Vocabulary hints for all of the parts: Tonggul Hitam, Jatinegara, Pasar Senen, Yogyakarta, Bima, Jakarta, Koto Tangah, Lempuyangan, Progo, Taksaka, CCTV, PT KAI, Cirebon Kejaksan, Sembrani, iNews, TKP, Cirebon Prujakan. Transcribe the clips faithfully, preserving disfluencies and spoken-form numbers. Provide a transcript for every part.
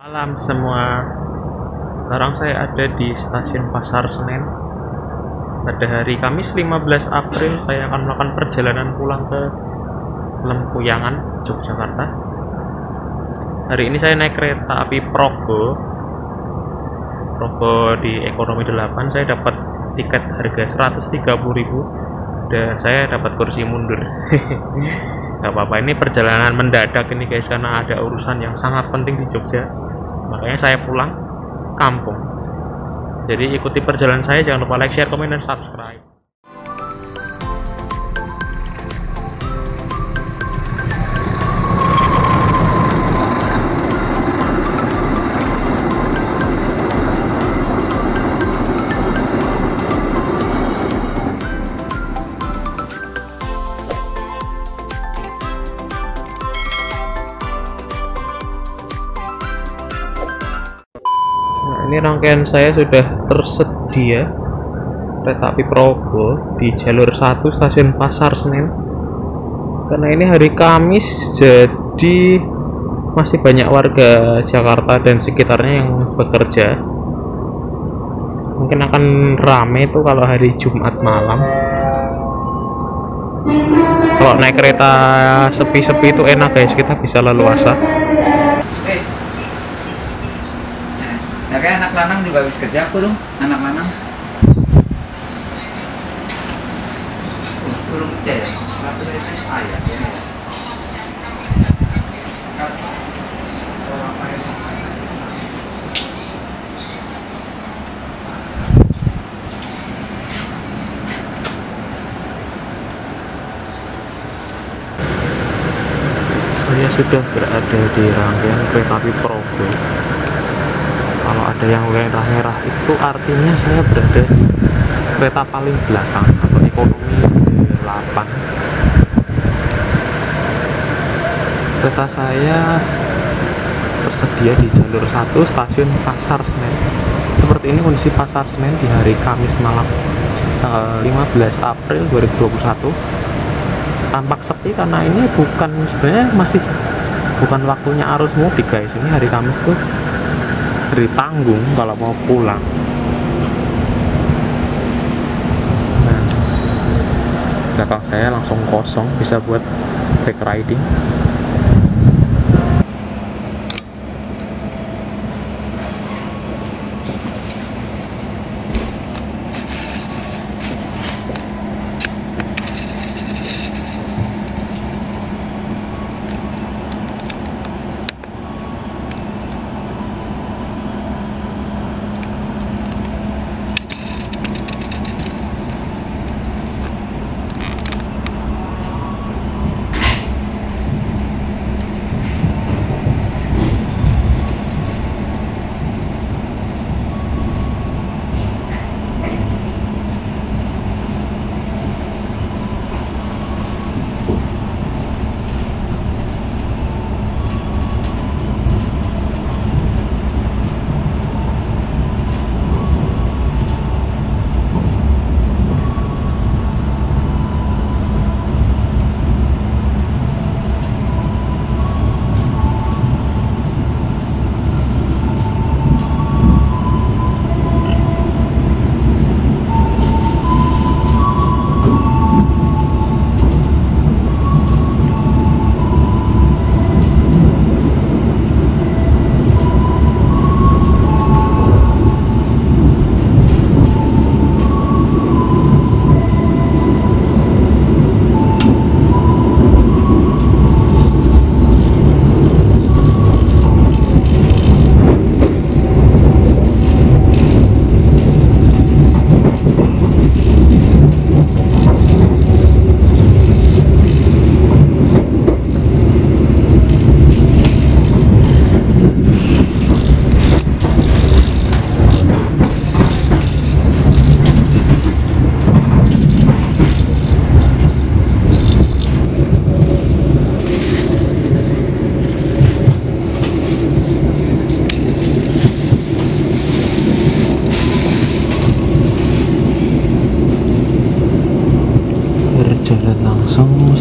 Malam semua, sekarang saya ada di stasiun Pasar Senen. Pada hari Kamis lima belas April saya akan melakukan perjalanan pulang ke Lempuyangan, Yogyakarta. Hari ini saya naik kereta api Progo Progo di ekonomi delapan. Saya dapat tiket harga seratus tiga puluh ribu dan saya dapat kursi mundur. Gak apa-apa, ini perjalanan mendadak ini guys, karena ada urusan yang sangat penting di Jogja, makanya saya pulang kampung. Jadi ikuti perjalanan saya, jangan lupa like, share, komen, dan subscribe. Ini rangkaian saya sudah tersedia. Kereta api Progo di jalur satu stasiun Pasar Senen. Karena ini hari Kamis, jadi masih banyak warga Jakarta dan sekitarnya yang bekerja. Mungkin akan rame itu kalau hari Jumat malam. Kalau naik kereta sepi-sepi itu enak guys, kita bisa leluasa. Ya kayak anak lanang juga habis kerja aku dong, anak lanang. Burung kerja ya? Aku dari S M A ya? Saya sudah berada di rangkaian kereta api Progo. Kalau ada yang merah-merah itu artinya saya berada di kereta paling belakang atau ekonomi delapan. Kereta saya tersedia di jalur satu stasiun Pasar Senen. Seperti ini kondisi Pasar Senen di hari Kamis malam tanggal lima belas April dua ribu dua puluh satu. Tampak sepi karena ini bukan, sebenarnya masih bukan waktunya arus mudik guys. Ini hari Kamis tuh dari panggung kalau mau pulang. Nah, belakang saya langsung kosong, bisa buat back riding.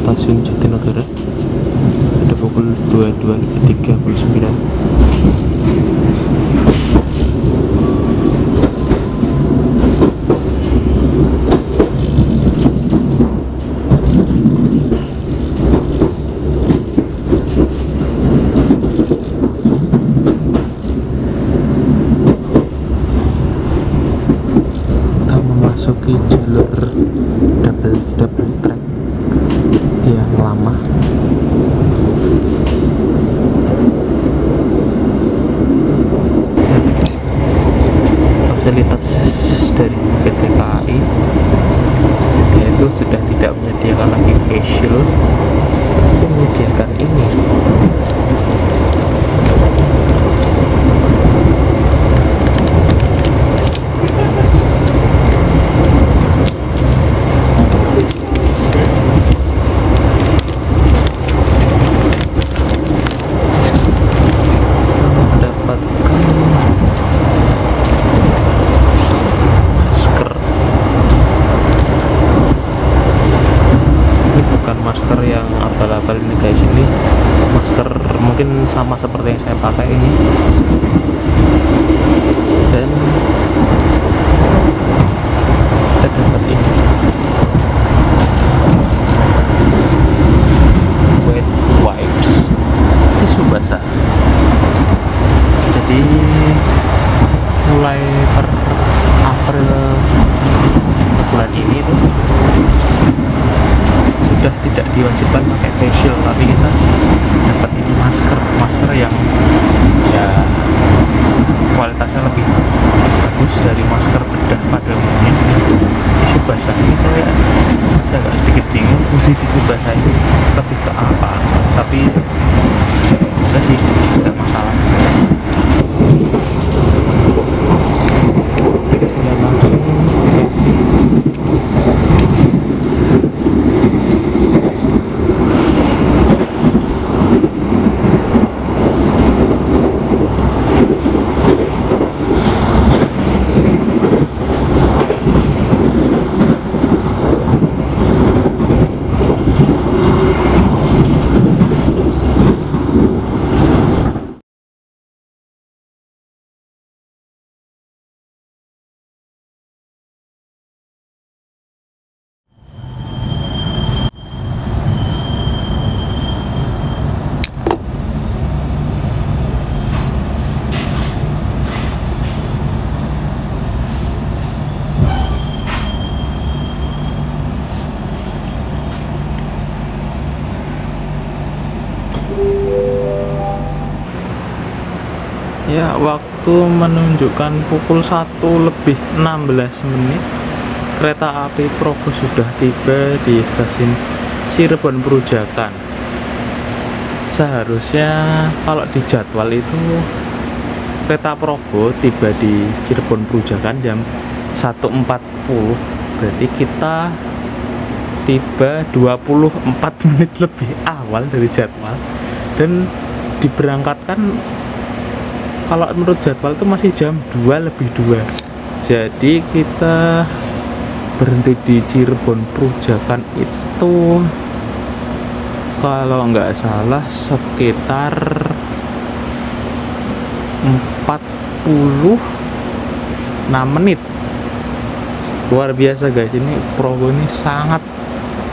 Stasiun Jatinegara, ada pukul dua puluh dua tiga puluh sembilan. double double track yang lama. Fasilitas dari P T K A I itu sudah tidak menyediakan lagi face shield, tapi menyediakan ini. Sama seperti yang saya pakai ini, dan kita dapat ini wet wipes, tisu basah. Jadi mulai per April bulan ini tuh sudah tidak diwajibkan pakai facial, tapi kita dapat ini masker masker yang ya kualitasnya lebih bagus dari masker bedah pada umumnya. Tisu basah ini saya masih agak sedikit dingin, fungsi tisu basah ini lebih ke apa, tapi enggak sih, enggak masalah. Ya, waktu menunjukkan pukul satu lebih enam belas menit. Kereta api Progo sudah tiba di stasiun Cirebon Prujakan. Seharusnya kalau di jadwal itu kereta Progo tiba di Cirebon Prujakan jam satu empat puluh. Berarti kita tiba dua puluh empat menit lebih awal dari jadwal, dan diberangkatkan kalau menurut jadwal itu masih jam dua lebih dua. Jadi kita berhenti di Cirebon Prujakan itu kalau nggak salah sekitar empat puluh enam menit. Luar biasa guys, ini Progo ini sangat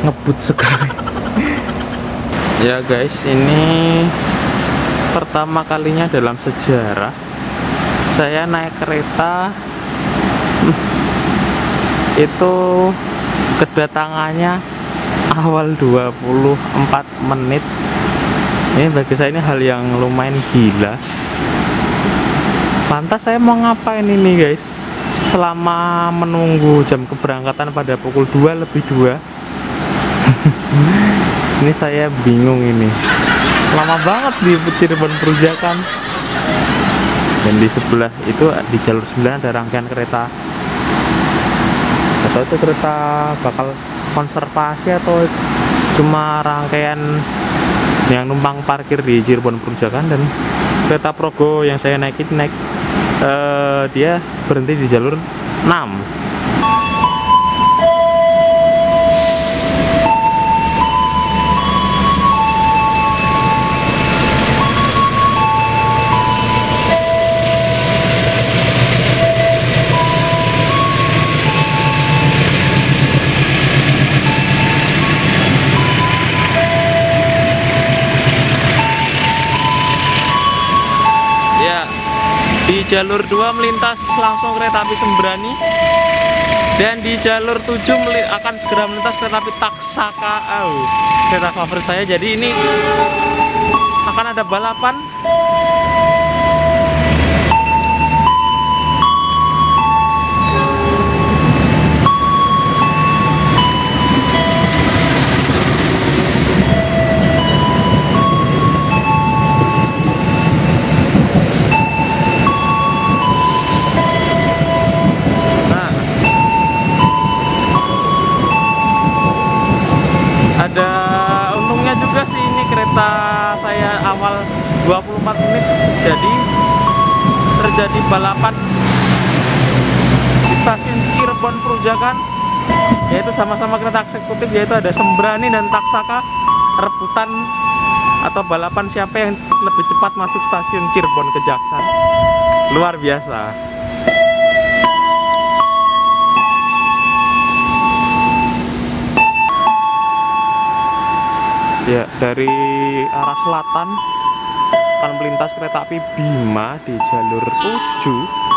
ngebut sekali. Ya guys, ini pertama kalinya dalam sejarah saya naik kereta itu kedatangannya awal dua puluh empat menit. Ini bagi saya ini hal yang lumayan gila. Lantas saya mau ngapain ini guys? Selama menunggu jam keberangkatan pada pukul dua lebih dua ini saya bingung ini. Lama banget di Cirebon Prujakan. Dan di sebelah itu di jalur sembilan ada rangkaian kereta. Atau itu kereta bakal konservasi atau cuma rangkaian yang numpang parkir di Cirebon Prujakan. Dan kereta Progo yang saya naikin naik uh, dia berhenti di jalur enam. Jalur dua melintas langsung kereta api Sembrani. Dan di jalur tujuh akan segera melintas kereta api Taksaka, oh, kereta favorit saya. Jadi ini akan ada balapan. dua puluh empat menit jadi terjadi balapan di stasiun Cirebon Prujakan, yaitu sama-sama kereta eksekutif, yaitu ada Sembrani dan Taksaka, rebutan atau balapan siapa yang lebih cepat masuk stasiun Cirebon Kejaksan. Luar biasa. Ya, dari arah selatan akan melintas kereta api Bima di jalur tujuh.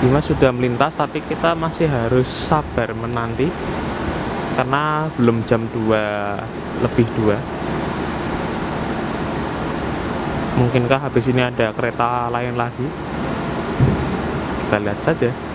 Bima sudah melintas, tapi kita masih harus sabar menanti karena belum jam dua lebih dua. Mungkinkah habis ini ada kereta lain lagi? Kita lihat saja.